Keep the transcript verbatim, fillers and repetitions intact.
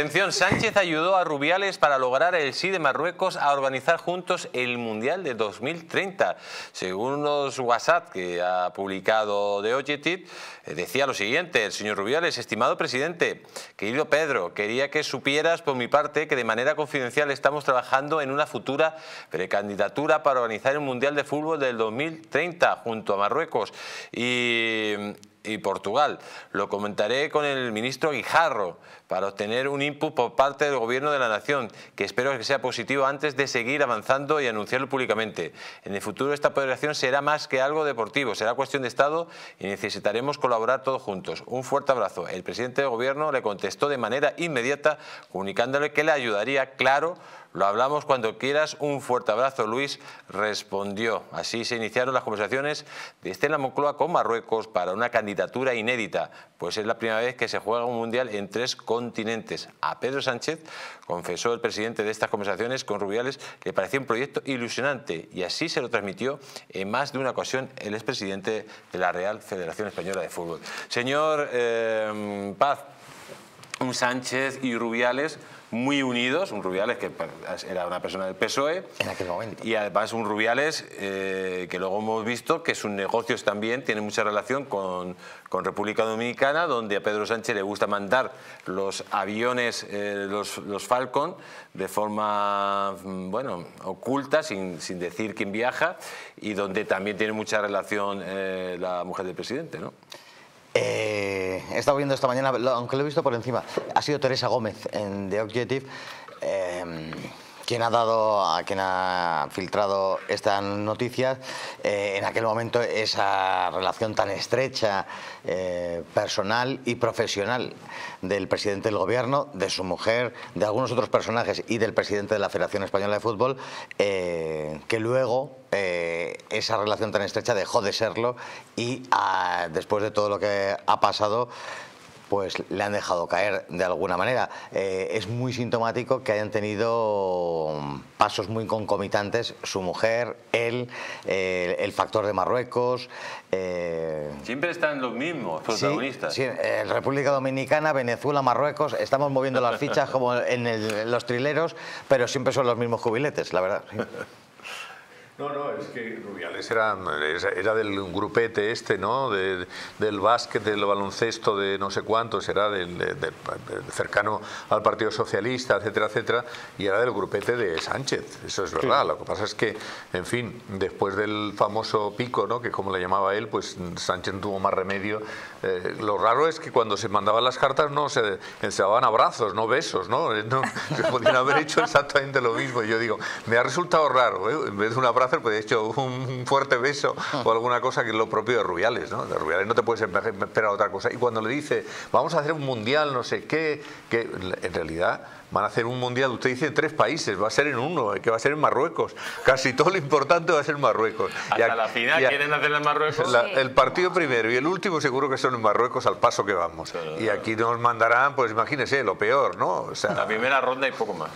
Atención, Sánchez ayudó a Rubiales para lograr el sí de Marruecos a organizar juntos el Mundial de dos mil treinta. Según unos WhatsApp que ha publicado The Objective, decía lo siguiente: el señor Rubiales, estimado presidente, querido Pedro, quería que supieras por mi parte que de manera confidencial estamos trabajando en una futura precandidatura para organizar el Mundial de Fútbol del dos mil treinta junto a Marruecos y... y Portugal. Lo comentaré con el ministro Guijarro para obtener un input por parte del Gobierno de la Nación, que espero que sea positivo antes de seguir avanzando y anunciarlo públicamente. En el futuro esta operación será más que algo deportivo, será cuestión de Estado y necesitaremos colaborar todos juntos. Un fuerte abrazo. El presidente del Gobierno le contestó de manera inmediata, comunicándole que le ayudaría. Claro, lo hablamos cuando quieras, un fuerte abrazo, Luis, respondió. Así se iniciaron las conversaciones de Estela Moncloa con Marruecos para una candidatura inédita, pues es la primera vez que se juega un mundial en tres continentes. A Pedro Sánchez, confesó el presidente de estas conversaciones con Rubiales, le pareció un proyecto ilusionante y así se lo transmitió en más de una ocasión el expresidente de la Real Federación Española de Fútbol. Señor eh, Paz, un Sánchez y Rubiales muy unidos, un Rubiales que era una persona del P S O E en aquel momento, y además un Rubiales eh, que luego hemos visto que sus negocios también tienen mucha relación con, con República Dominicana, donde a Pedro Sánchez le gusta mandar los aviones, eh, los, los Falcon, de forma bueno oculta, sin, sin decir quién viaja, y donde también tiene mucha relación eh, la mujer del presidente, ¿no? Eh, he estado viendo esta mañana, aunque lo he visto por encima, ha sido Teresa Gómez en The Objective eh, quien ha dado, a quien ha filtrado estas noticias. Eh, en aquel momento esa relación tan estrecha, eh, personal y profesional del presidente del Gobierno, de su mujer, de algunos otros personajes y del presidente de la Federación Española de Fútbol, eh, que luego... Eh, esa relación tan estrecha dejó de serlo y ah, después de todo lo que ha pasado, pues le han dejado caer de alguna manera. Eh, es muy sintomático que hayan tenido pasos muy concomitantes su mujer, él, eh, el factor de Marruecos. Eh... Siempre están los mismos protagonistas. Sí, sí, eh, República Dominicana, Venezuela, Marruecos, estamos moviendo las fichas como en el, los trileros, pero siempre son los mismos jubiletes, la verdad. Sí. No, no, es que Rubiales era, era del grupete este, ¿no? De, del básquet, del baloncesto, de no sé cuántos, era del, del, del cercano al Partido Socialista, etcétera, etcétera, y era del grupete de Sánchez, eso es verdad. Sí. Lo que pasa es que, en fin, después del famoso pico, ¿no? Que como le llamaba él, pues Sánchez tuvo más remedio. Eh, lo raro es que cuando se mandaban las cartas no se, se daban abrazos, no besos, ¿no? No se podían haber hecho exactamente lo mismo. Y yo digo, me ha resultado raro, ¿eh? En vez de un abrazo, hacer, pues de hecho un fuerte beso o alguna cosa, que es lo propio de Rubiales, ¿no? De Rubiales no te puedes esperar otra cosa. Y cuando le dice, vamos a hacer un mundial, no sé qué, que en realidad van a hacer un mundial, usted dice en tres países, va a ser en uno, que va a ser en Marruecos. Casi todo lo importante va a ser en Marruecos. Hasta y a, la final y a, quieren hacerla en Marruecos. La, el partido primero y el último seguro que son en Marruecos, al paso que vamos. Pero, y aquí nos mandarán, pues imagínese, lo peor, ¿no? O sea, la primera ronda y poco más.